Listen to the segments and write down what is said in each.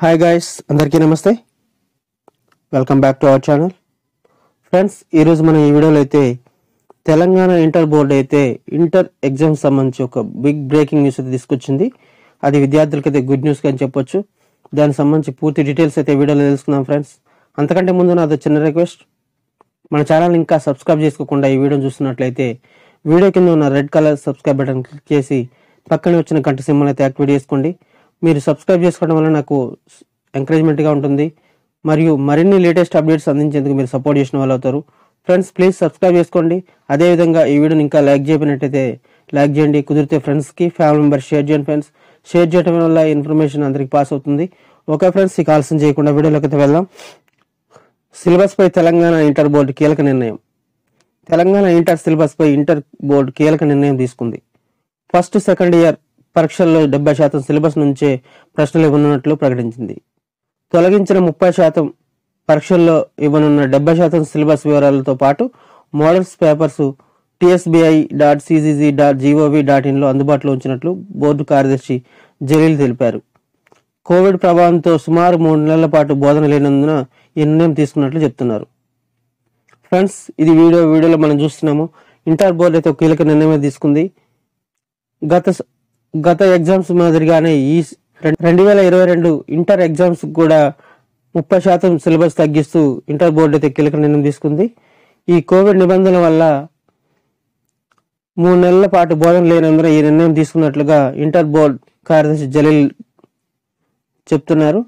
Hi guys, అందరికీ నమస్తే. Welcome back to our channel friends. ఈరోజు మనం ఈ వీడియోలో అయితే తెలంగాణ ఇంటర్ బోర్డ్ అయితే ఇంటర్ ఎగ్జామ్ సంబంధించి ఒక బిగ్ బ్రేకింగ్ న్యూస్ అయితే తీసుకొచ్చింది. అది విద్యార్థులకైతే గుడ్ న్యూస్ అని చెప్పొచ్చు. దానికి సంబంధించి పూర్తి డీటెయిల్స్ అయితే వీడియోలో తెలుసుకుందాం ఫ్రెండ్స్. అంతకంటే ముందు నాది చిన్న రిక్వెస్ట్, మన ఛానల్ ఇంకా సబ్స్క్రైబ్ చేసుకోకుండా ఈ వీడియోని చూస్తున్నట్లయితే వీడియో కింద ఉన్న red colour subscribe button click చేసి పక్కనే వచ్చిన గంట సింబల్ అయితే యాక్టివేట్ చేసుకోండి. మీరు సబ్స్క్రైబ్ చేసుకోవడం వల్ల నాకు ఎంకరేజ్మెంట్గా ఉంటుంది, మరియు మరిన్ని లేటెస్ట్ అప్డేట్స్ అందించేందుకు మీరు సపోర్ట్ చేసిన వాళ్ళు అవుతారు ఫ్రెండ్స్. ప్లీజ్ సబ్స్క్రైబ్ చేసుకోండి. అదేవిధంగా ఈ వీడియోని ఇంకా లైక్ చేయనట్టయితే లైక్ చేయండి, కుదిరితే ఫ్రెండ్స్కి ఫ్యామిలీ మెంబర్స్ షేర్ చేయండి ఫ్రెండ్స్. షేర్ చేయడం వల్ల ఇన్ఫర్మేషన్ అందరికి పాస్ అవుతుంది. ఓకే ఫ్రెండ్స్, ఇక ఆలస్యం చేయకుండా వీడియోలోకి అయితే వెళ్దాం. సిలబస్పై తెలంగాణ ఇంటర్ బోర్డు కీలక నిర్ణయం. తెలంగాణ ఇంటర్ సిలబస్పై ఇంటర్ బోర్డు కీలక నిర్ణయం తీసుకుంది. ఫస్ట్, సెకండ్ ఇయర్ పరీక్షల్లో 70% సిలబస్ నుంచే ప్రశ్నలు ఇవ్వనున్నట్లు ప్రకటించింది. తొలగించిన 30% పరీక్షల్లో ఇవ్వనున్న 70% సిలబస్ వివరాలతో పాటు మోడల్స్ పేపర్స్ tsbi.ccg.gov.inలో అందుబాటులో ఉంచినట్లు బోర్డు కార్యదర్శి జలీల్ తెలిపారు. కోవిడ్ ప్రభావంతో సుమారు 3 నెలల పాటు బోధన లేనందున ఈ నిర్ణయం తీసుకున్నట్లు చెప్తున్నారు ఫ్రెండ్స్. ఇది వీడియోలో మనం చూస్తున్నాము. ఇంటర్ బోర్డు అయితే కీలక నిర్ణయం తీసుకుంది. గత ఎగ్జామ్స్ మాదిరిగానే ఈ 2022 ఇంటర్ ఎగ్జామ్స్ కూడా 30% సిలబస్ తగ్గిస్తూ ఇంటర్ బోర్డు అయితే కీలక నిర్ణయం తీసుకుంది. ఈ కోవిడ్ నిబంధనల వల్ల 3 నెలల పాటు బోధన లేనందున ఈ నిర్ణయం తీసుకున్నట్లుగా ఇంటర్ బోర్డు కార్యదర్శి జలీల్ చెప్తున్నారు.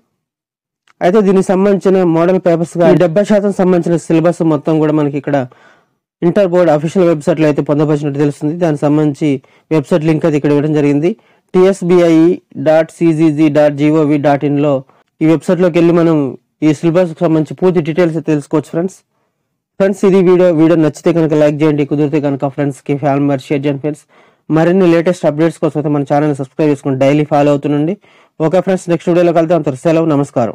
అయితే దీనికి సంబంధించిన మోడల్ పేపర్స్ 70% సంబంధించిన సిలబస్ మొత్తం కూడా మనకి ఇక్కడ ఇంటర్ బోర్డ్ అఫీషియల్ వెబ్సైట్లో అయితే పొందపరిచినట్టు తెలుస్తుంది. దానికి సంబంధించి వెబ్సైట్ లింక్ అయితే ఇక్కడ ఇవ్వడం జరిగింది. tsbi.ccg.gov.inలో ఈ వెబ్సైట్లోకి వెళ్ళి మనం ఈ సిలబస్కి సంబంధించి పూర్తి డీటెయిల్స్ అయితే తెలుసుకోవచ్చు ఫ్రెండ్స్. ఇది వీడియో నచ్చితే కనుక లైక్ చేయండి, కుదిరితే కనుక ఫ్రెండ్స్కి ఫ్యామిలీ మెంబర్స్ షేర్ చేయండి ఫ్రెండ్స్. మరిన్ని లేటెస్ట్ అప్డేట్స్ కోసం అయితే మన ఛానల్ని సబ్స్క్రైబ్ చేసుకుని డైలీ ఫాలో అవుతుండండి. ఓకే ఫ్రెండ్స్, నెక్స్ట్ వీడియోలో కలుద్దాం. అంతవరకు సెలవు, నమస్కారం.